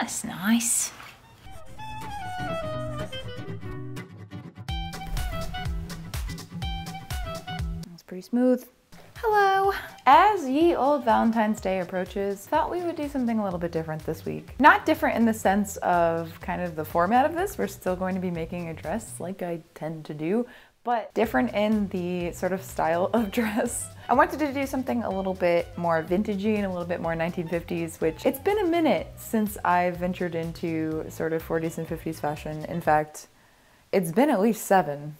That's nice. That's pretty smooth. Hello! As ye old Valentine's Day approaches, thought we would do something a little bit different this week. Not different in the sense of kind of the format of this, we're still going to be making a dress like I tend to do, but different in the sort of style of dress. I wanted to do something a little bit more vintagey and a little bit more 1950s, which it's been a minute since I've ventured into sort of 40s and 50s fashion. In fact, it's been at least 7.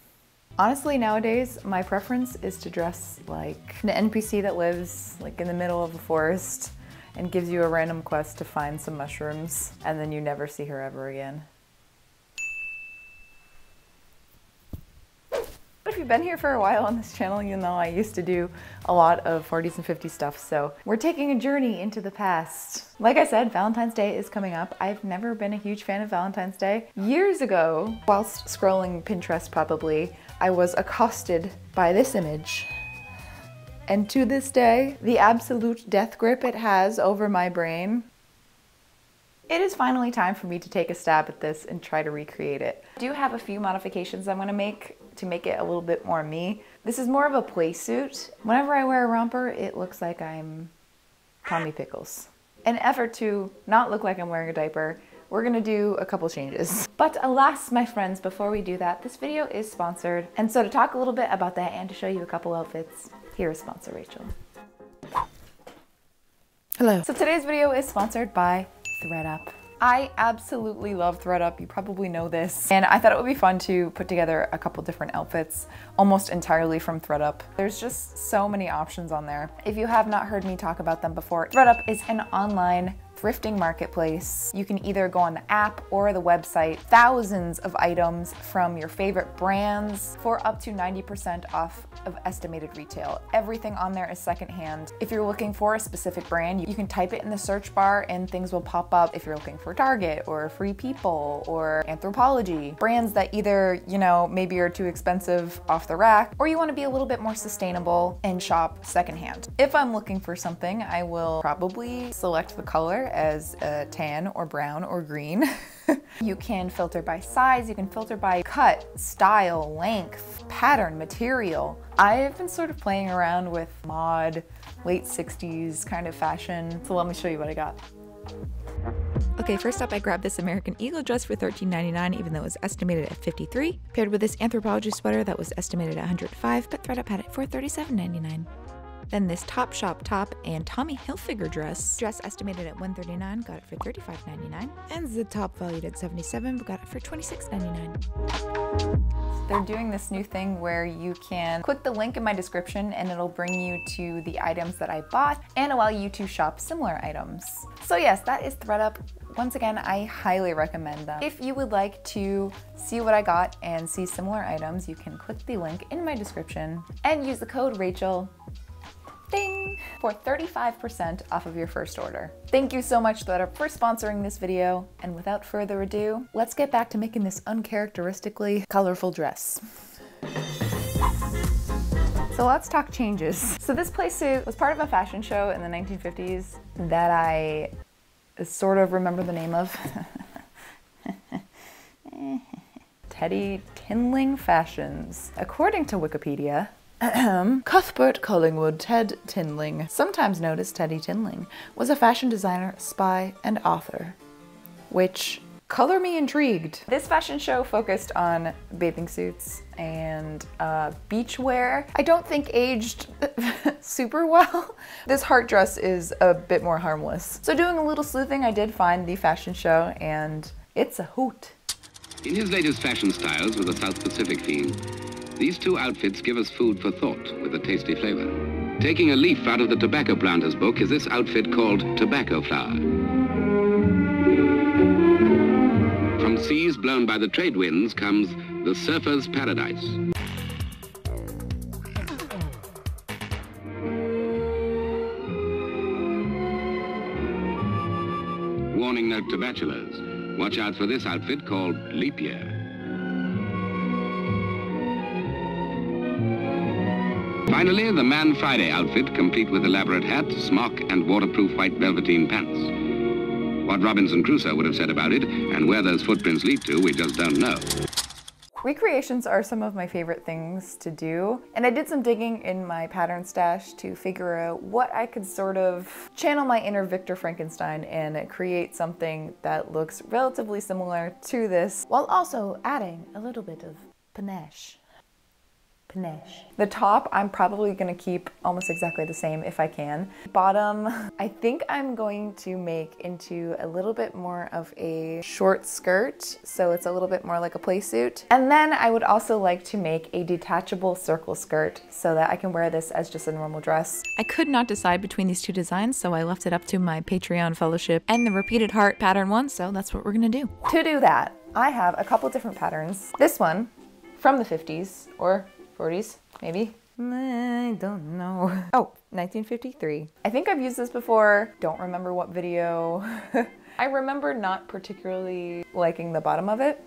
Honestly, nowadays, my preference is to dress like an NPC that lives like in the middle of a forest and gives you a random quest to find some mushrooms, and then you never see her ever again. But if you've been here for a while on this channel, you know I used to do a lot of 40s and 50s stuff, so we're taking a journey into the past. Like I said, Valentine's Day is coming up. I've never been a huge fan of Valentine's Day. Years ago, whilst scrolling Pinterest probably, I was accosted by this image. And to this day, the absolute death grip it has over my brain. It is finally time for me to take a stab at this and try to recreate it. I do have a few modifications I'm gonna make to make it a little bit more me. This is more of a play suit. Whenever I wear a romper, it looks like I'm Tommy Pickles. In an effort to not look like I'm wearing a diaper, we're gonna do a couple changes. But alas, my friends, before we do that, this video is sponsored. And so to talk a little bit about that and to show you a couple outfits, here is sponsor Rachel. Hello. So today's video is sponsored by ThredUP. I absolutely love ThredUP, you probably know this. And I thought it would be fun to put together a couple different outfits almost entirely from ThredUP. There's just so many options on there. If you have not heard me talk about them before, ThredUP is an online thrifting marketplace. You can either go on the app or the website. Thousands of items from your favorite brands for up to 90% off of estimated retail. Everything on there is secondhand. If you're looking for a specific brand, you can type it in the search bar and things will pop up. If you're looking for Target or Free People or Anthropologie, brands that either, you know, maybe are too expensive off the rack, or you want to be a little bit more sustainable and shop secondhand. If I'm looking for something, I will probably select the color as a tan or brown or green. You can filter by size, you can filter by cut, style, length, pattern, material. I've been sort of playing around with mod, late 60s kind of fashion, so let me show you what I got. Okay, first up I grabbed this American Eagle dress for $13.99, even though it was estimated at $53, paired with this Anthropologie sweater that was estimated at $105, but ThredUp had it for $37.99. Then this Topshop top and Tommy Hilfiger dress estimated at $139, got it for $35.99, and the top valued at $77, but got it for $26.99. They're doing this new thing where you can click the link in my description and it'll bring you to the items that I bought and allow you to shop similar items. So yes, that is ThredUp. Once again, I highly recommend them. If you would like to see what I got and see similar items, you can click the link in my description and use the code Rachel for 35% off of your first order. Thank you so much, ThredUP, for sponsoring this video. And without further ado, let's get back to making this uncharacteristically colorful dress. So let's talk changes. So this play suit was part of a fashion show in the 1950s that I sort of remember the name of. Ted Tinling Fashions. According to Wikipedia, Cuthbert Collingwood Ted Tinling, sometimes known as Teddy Tinling, was a fashion designer, spy, and author, which color me intrigued. This fashion show focused on bathing suits and beachwear. I don't think aged super well. This heart dress is a bit more harmless. So doing a little sleuthing, I did find the fashion show, and it's a hoot. In his latest fashion styles with a South Pacific theme, these two outfits give us food for thought with a tasty flavor. Taking a leaf out of the tobacco planter's book is this outfit called Tobacco Flower. From seas blown by the trade winds comes the surfer's paradise. Warning note to bachelors, watch out for this outfit called Leap Year. Finally, the Man Friday outfit, complete with elaborate hat, smock, and waterproof white velveteen pants. What Robinson Crusoe would have said about it, and where those footprints lead to, we just don't know. Recreations are some of my favorite things to do, and I did some digging in my pattern stash to figure out what I could sort of channel my inner Victor Frankenstein and create something that looks relatively similar to this, while also adding a little bit of panache. The top, I'm probably going to keep almost exactly the same if I can. Bottom, I think I'm going to make into a little bit more of a short skirt, so it's a little bit more like a playsuit. And then I would also like to make a detachable circle skirt so that I can wear this as just a normal dress. I could not decide between these two designs, so I left it up to my Patreon fellowship and the repeated heart pattern one, so that's what we're going to do. To do that, I have a couple different patterns. This one, from the 50s, or 40s, maybe? I don't know. Oh, 1953. I think I've used this before. Don't remember what video. I remember not particularly liking the bottom of it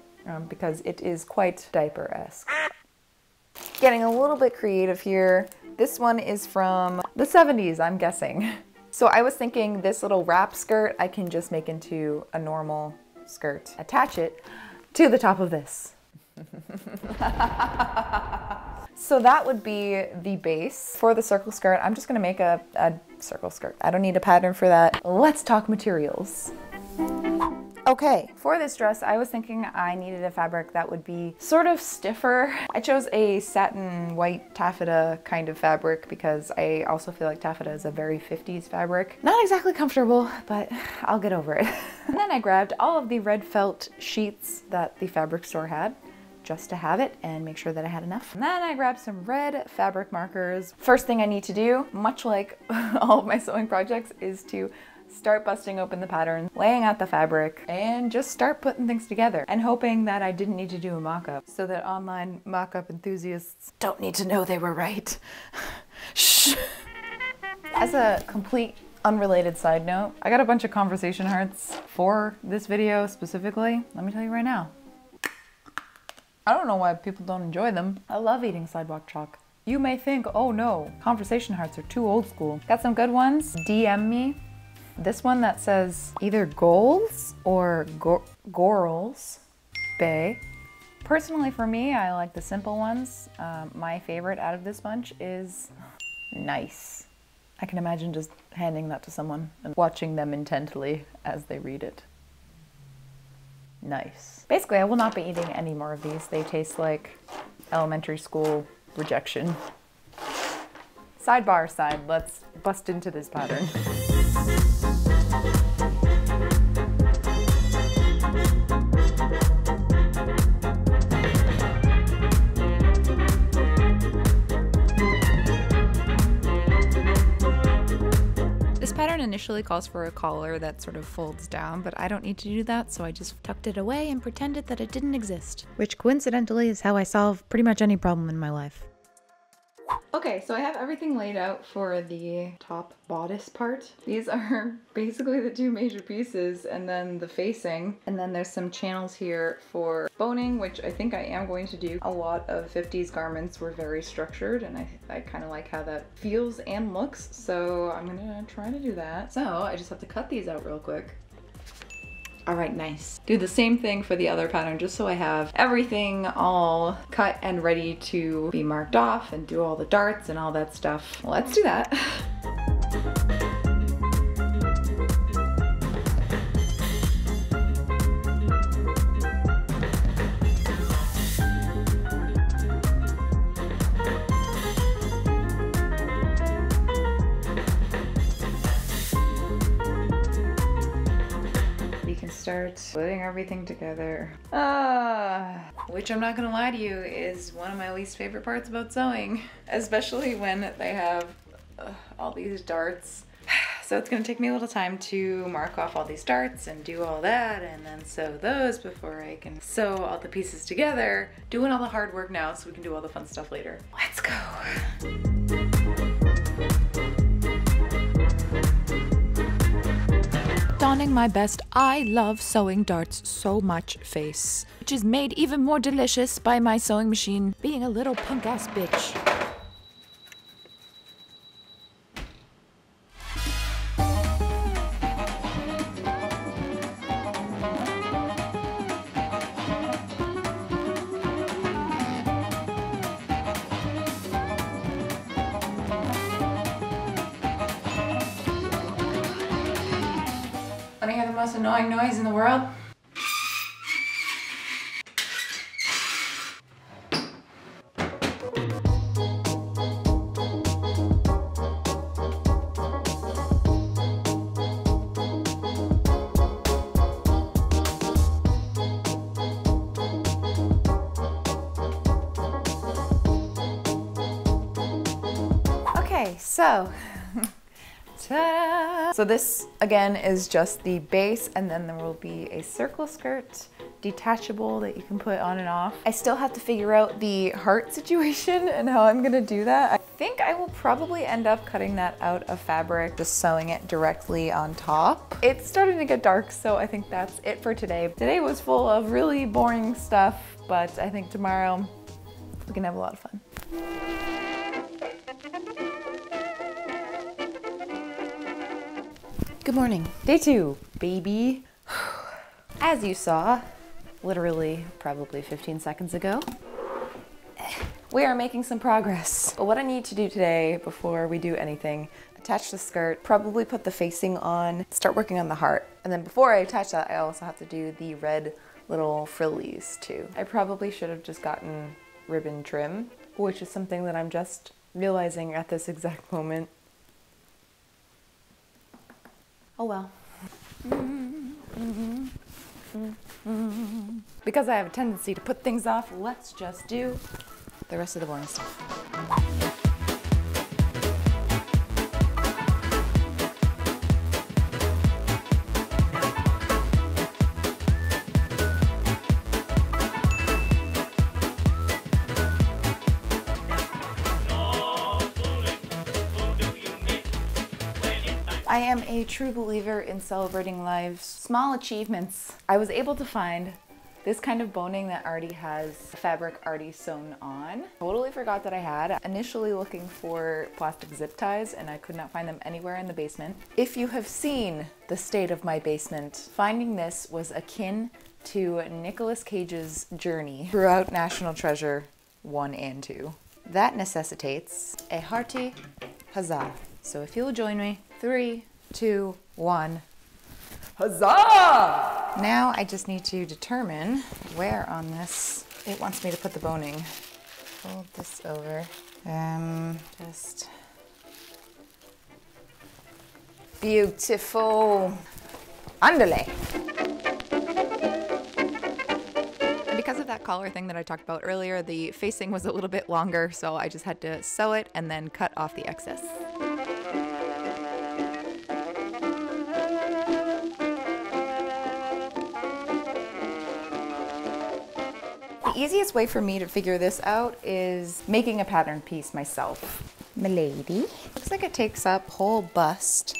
because it is quite diaper-esque. Getting a little bit creative here. This one is from the 70s, I'm guessing. So I was thinking this little wrap skirt, I can just make into a normal skirt. Attach it to the top of this. So that would be the base. For the circle skirt, I'm just gonna make a circle skirt. I don't need a pattern for that. Let's talk materials. Okay, for this dress, I was thinking I needed a fabric that would be sort of stiffer. I chose a satin white taffeta kind of fabric because I also feel like taffeta is a very 50s fabric. Not exactly comfortable, but I'll get over it. And then I grabbed all of the red felt sheets that the fabric store had, just to have it and make sure that I had enough. And then I grabbed some red fabric markers. First thing I need to do, much like all of my sewing projects, is to start busting open the pattern, laying out the fabric, and just start putting things together and hoping that I didn't need to do a mock-up so that online mock-up enthusiasts don't need to know they were right. Shh. As a complete unrelated side note, I got a bunch of conversation hearts for this video specifically. Let me tell you right now, I don't know why people don't enjoy them. I love eating sidewalk chalk. You may think, oh no, conversation hearts are too old school. Got some good ones? DM me. This one that says either goals or gorals, bae. Personally for me, I like the simple ones. My favorite out of this bunch is nice. I can imagine just handing that to someone and watching them intently as they read it. Nice. Basically, I will not be eating any more of these. They taste like elementary school rejection. Sidebar aside, let's bust into this pattern. Initially calls for a collar that sort of folds down, but I don't need to do that, so I just tucked it away and pretended that it didn't exist, which coincidentally is how I solve pretty much any problem in my life. Okay, so I have everything laid out for the top bodice part. These are basically the two major pieces, and then the facing, and then there's some channels here for boning, which I think I am going to do. A lot of 50s garments were very structured, and I kind of like how that feels and looks, so I'm gonna try to do that. So I just have to cut these out real quick. All right, nice. Do the same thing for the other pattern, just so I have everything all cut and ready to be marked off and do all the darts and all that stuff. Let's do that. Start putting everything together. Which I'm not gonna lie to you is one of my least favorite parts about sewing, especially when they have all these darts. So it's gonna take me a little time to mark off all these darts and do all that and then sew those before I can sew all the pieces together. Doing all the hard work now so we can do all the fun stuff later. Let's go. Donning my best I love sewing darts so much face, which is made even more delicious by my sewing machine being a little punk ass bitch. most annoying noise in the world. So, ta-da! So this again is just the base, and then there will be a circle skirt, detachable, that you can put on and off. I still have to figure out the heart situation and how I'm gonna do that. I think I will probably end up cutting that out of fabric, just sewing it directly on top. It's starting to get dark, so I think that's it for today. Today was full of really boring stuff, but I think tomorrow we can have a lot of fun. Good morning. Day two, baby. As you saw, literally probably 15 seconds ago, we are making some progress. But what I need to do today before we do anything, attach the skirt, probably put the facing on, start working on the heart. And then before I attach that, I also have to do the red little frillies too. I probably should have just gotten ribbon trim, which is something that I'm just realizing at this exact moment. Oh well. Because I have a tendency to put things off, let's just do the rest of the boring stuff. I am a true believer in celebrating life's small achievements. I was able to find this kind of boning that already has fabric already sewn on. Totally forgot that I had. Initially looking for plastic zip ties, and I could not find them anywhere in the basement. If you have seen the state of my basement, finding this was akin to Nicolas Cage's journey throughout National Treasure 1 and 2. That necessitates a hearty huzzah. So if you'll join me, 3, 2, 1, huzzah! Now I just need to determine where on this it wants me to put the boning. Fold this over, just... Beautiful. Underlay. Because of that collar thing that I talked about earlier, the facing was a little bit longer, so I just had to sew it and then cut off the excess. The easiest way for me to figure this out is making a pattern piece myself. Milady. Looks like it takes up whole bust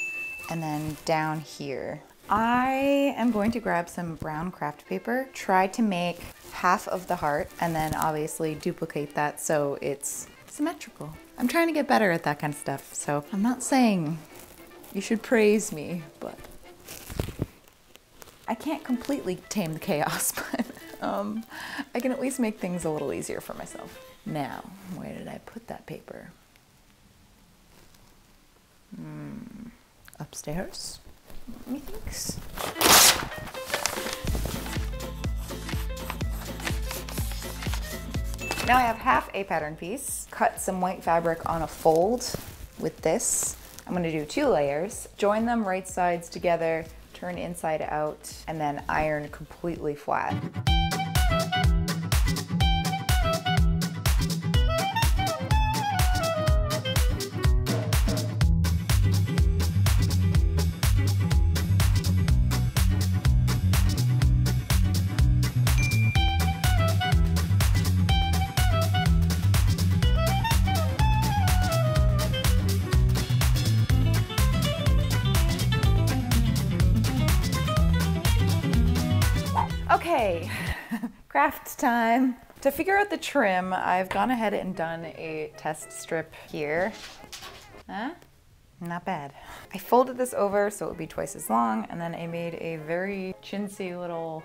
and then down here. I am going to grab some brown craft paper, try to make half of the heart, and then obviously duplicate that so it's symmetrical. I'm trying to get better at that kind of stuff, so I'm not saying you should praise me, but I can't completely tame the chaos, but I can at least make things a little easier for myself. Now, where did I put that paper? Upstairs? Methinks. Now I have half a pattern piece. Cut some white fabric on a fold with this. I'm gonna do 2 layers, join them right sides together, turn inside out, and then iron completely flat. Okay, craft time. To figure out the trim, I've gone ahead and done a test strip here. Huh? Not bad. I folded this over so it would be twice as long, and then I made a very chintzy little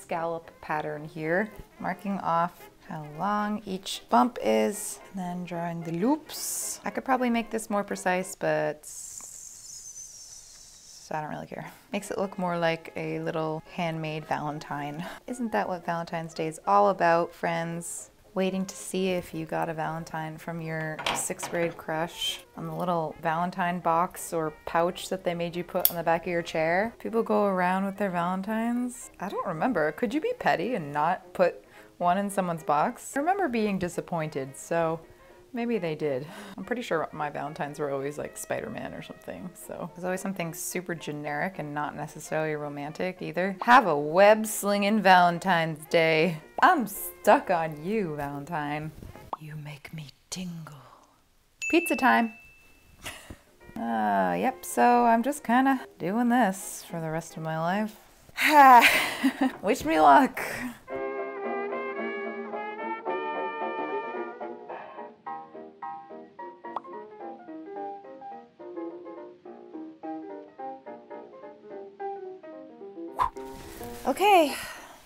scallop pattern here, marking off how long each bump is, and then drawing the loops. I could probably make this more precise, but so I don't really care. Makes it look more like a little handmade Valentine. Isn't that what Valentine's Day is all about, friends? Waiting to see if you got a Valentine from your 6th grade crush on the little Valentine box or pouch that they made you put on the back of your chair. People go around with their Valentines. I don't remember. Could you be petty and not put one in someone's box? I remember being disappointed, so maybe they did. I'm pretty sure my Valentines were always like Spider-Man or something, so. There's always something super generic and not necessarily romantic either. Have a web-slinging Valentine's Day. I'm stuck on you, Valentine. You make me tingle. Pizza time. Yep, so I'm just kinda doing this for the rest of my life. Wish me luck. Okay,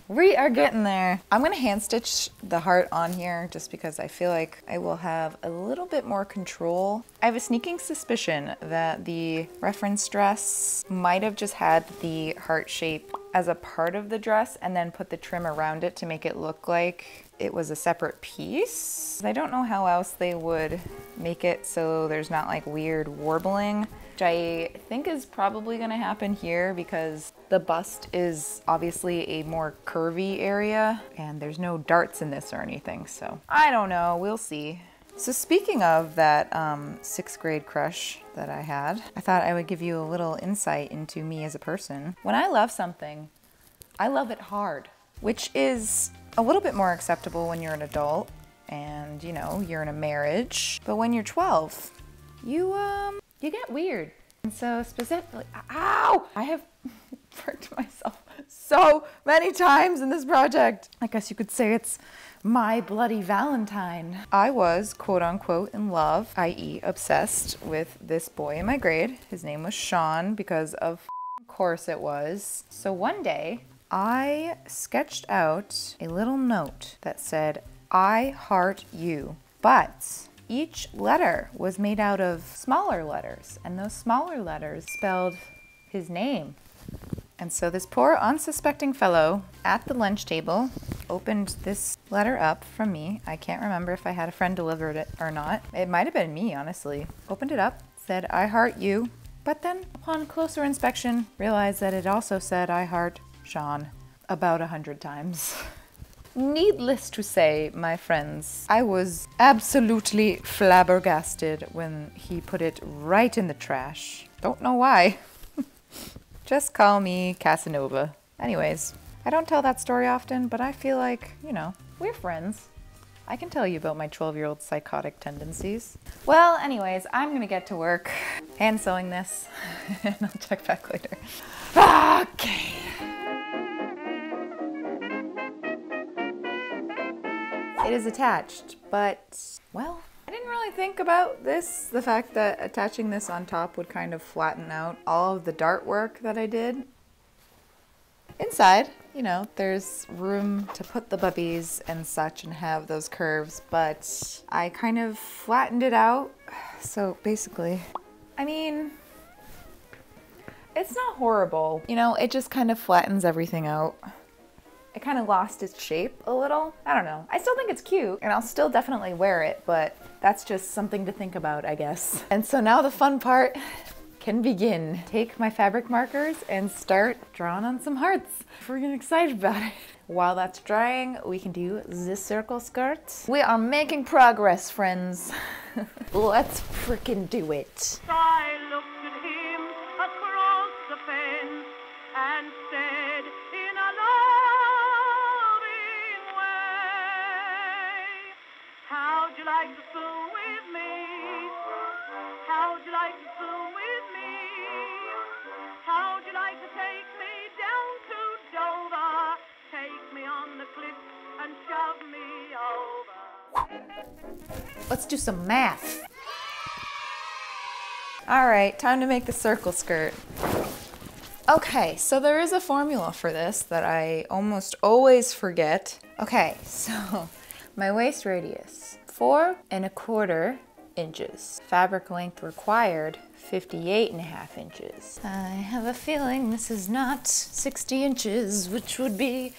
we are getting there. I'm gonna hand stitch the heart on here just because I feel like I will have a little bit more control. I have a sneaking suspicion that the reference dress might have just had the heart shape as a part of the dress and then put the trim around it to make it look like it was a separate piece. I don't know how else they would make it so there's not like weird warbling, which I think is probably gonna happen here because the bust is obviously a more curvy area and there's no darts in this or anything, so I don't know, we'll see. So speaking of that 6th grade crush that I had, I thought I would give you a little insight into me as a person. When I love something, I love it hard, which is a little bit more acceptable when you're an adult and, you know, you're in a marriage. But when you're 12, you get weird. And so specifically, ow! I have worked myself so many times in this project. I guess you could say it's my bloody Valentine. I was quote unquote in love, i.e. obsessed with this boy in my grade. His name was Sean because of course it was. So one day I sketched out a little note that said, I heart you, but each letter was made out of smaller letters and those smaller letters spelled his name. And so this poor unsuspecting fellow at the lunch table opened this letter up from me. I can't remember if I had a friend delivered it or not. It might have been me, honestly. Opened it up, said, I heart you, but then upon closer inspection, realized that it also said, I heart Sean, about 100 times. Needless to say, my friends, I was absolutely flabbergasted when he put it right in the trash. Don't know why. Just call me Casanova. Anyways, I don't tell that story often, but I feel like, you know, we're friends. I can tell you about my 12-year-old psychotic tendencies. Well, anyways, I'm gonna get to work hand sewing this, and I'll check back later. Okay. It is attached, but, well, I didn't really think about this, the fact that attaching this on top would kind of flatten out all of the dart work that I did. Inside, you know, there's room to put the bubbies and such and have those curves, but I kind of flattened it out. So basically, I mean, it's not horrible. You know, it just kind of flattens everything out. It kind of lost its shape a little. I don't know. I still think it's cute and I'll still definitely wear it, but that's just something to think about, I guess. And so now the fun part can begin. Take my fabric markers and start drawing on some hearts. We're getting excited about it. While that's drying, we can do this circle skirt. We are making progress, friends. Let's frickin' do it. I looked at him across the fence and said, how'd you like to fool with me? How'd you like to fool with me? How'd you like to take me down to Dover? Take me on the cliff and shove me over. Let's do some math. All right, time to make the circle skirt. Okay, so there is a formula for this that I almost always forget. Okay, so my waist radius, 4 1/4 inches. Fabric length required, 58.5 inches. I have a feeling this is not 60 inches, which would be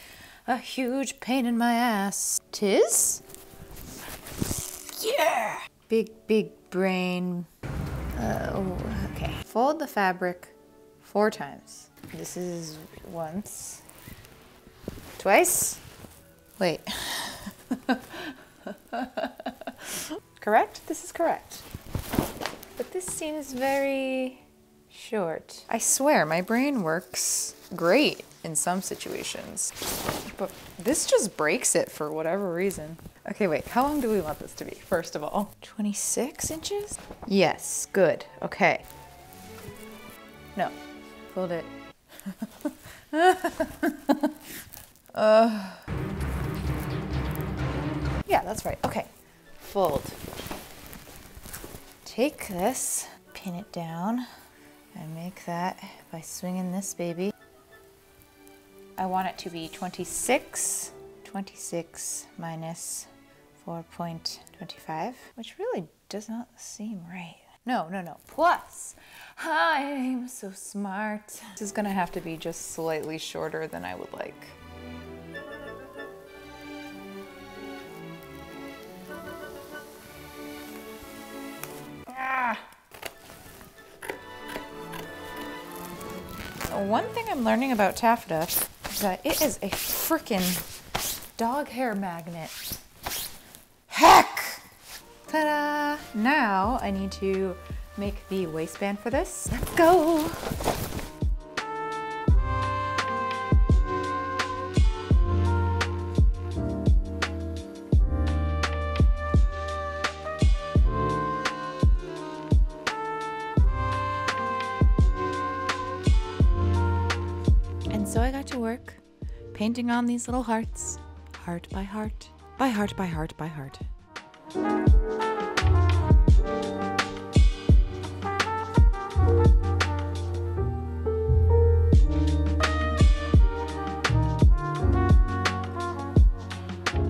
a huge pain in my ass. Tis? Yeah! Big, big brain. Okay. Fold the fabric 4 times. This is once, twice, wait. Correct? This is correct. But this seems very short. I swear my brain works great in some situations, but this just breaks it for whatever reason. Okay, wait, how long do we want this to be, first of all? 26 inches? Yes, good, okay. No, fold it. Yeah, that's right, okay. Fold. Take this, pin it down, and make that by swinging this baby. I want it to be 26. 26 minus 4.25, which really does not seem right. No, no, no, plus, I'm so smart. This is gonna have to be just slightly shorter than I would like. One thing I'm learning about taffeta is that it is a frickin' dog hair magnet. Heck! Ta-da! Now I need to make the waistband for this. Let's go! Painting on these little hearts, heart by heart, by heart by heart by heart.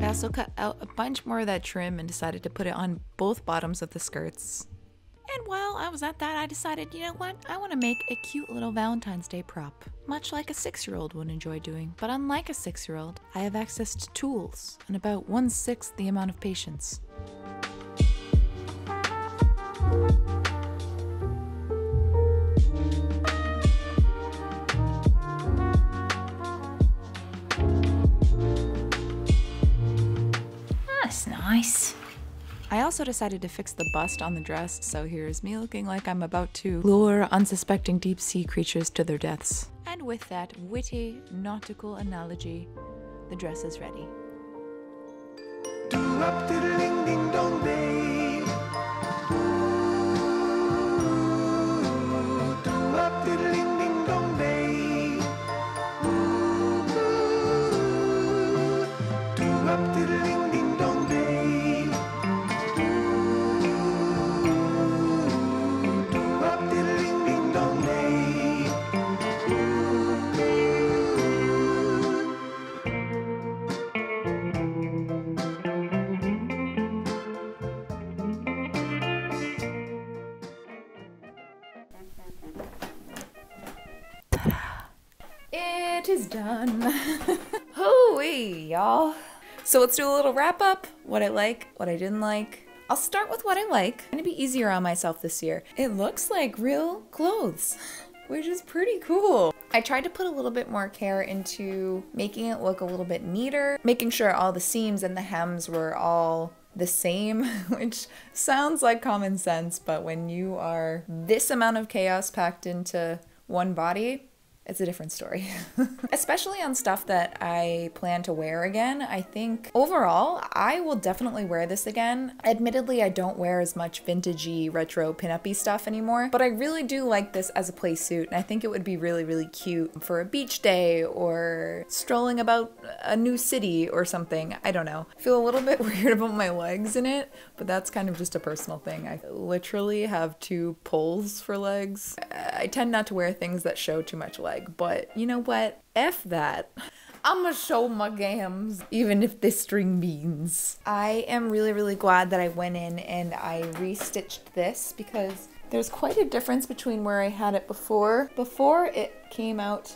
I also cut out a bunch more of that trim and decided to put it on both bottoms of the skirts. And while I was at that, I decided, you know what? I want to make a cute little Valentine's Day prop, much like a 6-year-old would enjoy doing. But unlike a 6-year-old, I have access to tools and about 1/6 the amount of patience. That's nice. I also decided to fix the bust on the dress, so here's me looking like I'm about to lure unsuspecting deep-sea creatures to their deaths. And with that witty nautical analogy, the dress is ready. It is done. Hooey, y'all. So let's do a little wrap up. What I like, what I didn't like. I'll start with what I like. I'm gonna be easier on myself this year. It looks like real clothes, which is pretty cool. I tried to put a little bit more care into making it look a little bit neater, making sure all the seams and the hems were all the same, which sounds like common sense, but when you are this amount of chaos packed into one body, it's a different story. Especially on stuff that I plan to wear again. I think overall, I will definitely wear this again. Admittedly, I don't wear as much vintagey, retro, pin-up-y stuff anymore, but I really do like this as a play suit, and I think it would be really, really cute for a beach day or strolling about a new city or something. I don't know. I feel a little bit weird about my legs in it, but that's kind of just a personal thing. I literally have 2 poles for legs. I tend not to wear things that show too much legs. But you know what? F that. I'ma show my gams, even if they string beans. I am really, really glad that I went in and I restitched this because there's quite a difference between where I had it before. Before it came out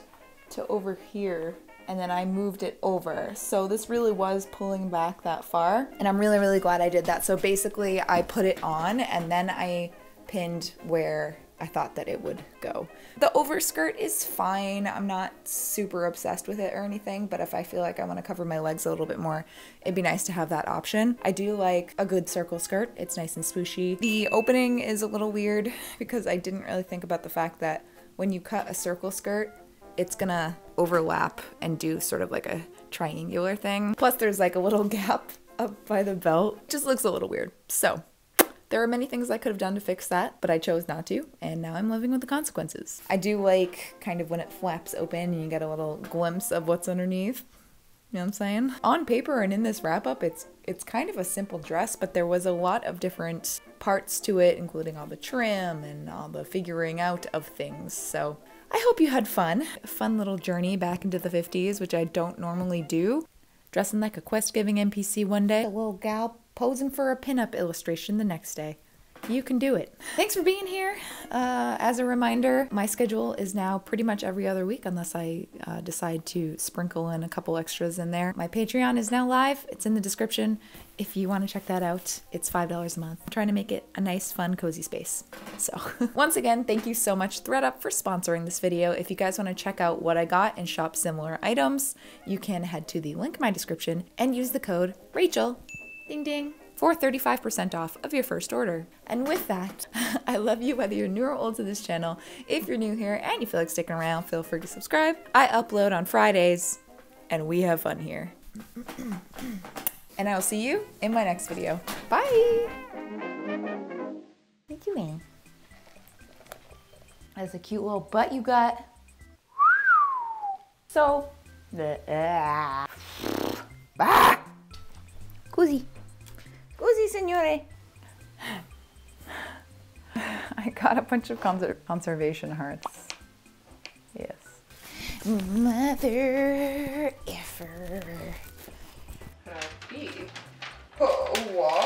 to over here and then I moved it over. So this really was pulling back that far and I'm really, really glad I did that. So basically I put it on and then I pinned where I thought that it would go. The overskirt is fine. I'm not super obsessed with it or anything, but if I feel like I want to cover my legs a little bit more, it'd be nice to have that option. I do like a good circle skirt. It's nice and swooshy. The opening is a little weird because I didn't really think about the fact that when you cut a circle skirt, it's gonna overlap and do sort of like a triangular thing. Plus there's like a little gap up by the belt. Just looks a little weird. So there are many things I could have done to fix that, but I chose not to, and now I'm living with the consequences. I do like kind of when it flaps open and you get a little glimpse of what's underneath. You know what I'm saying? On paper and in this wrap-up, it's kind of a simple dress, but there was a lot of different parts to it, including all the trim and all the figuring out of things, so I hope you had fun. A fun little journey back into the 50s, which I don't normally do. Dressing like a quest-giving NPC one day. A little gal posing for a pinup illustration the next day. You can do it. Thanks for being here. As a reminder, my schedule is now pretty much every other week unless I decide to sprinkle in a couple extras in there. My Patreon is now live. It's in the description. If you want to check that out, it's $5 a month. I'm trying to make it a nice, fun, cozy space. So once again, thank you so much ThredUp for sponsoring this video. If you guys want to check out what I got and shop similar items, you can head to the link in my description and use the code Rachel. Ding ding. For 35% off of your first order. And with that, I love you whether you're new or old to this channel. If you're new here and you feel like sticking around, feel free to subscribe. I upload on Fridays and we have fun here. And I'll see you in my next video. Bye! Thank you, Annie. That's a cute little butt you got. So, Cozy. Cozy, signore. I got a bunch of conservation hearts. Yes. Mother effer. Oh, what?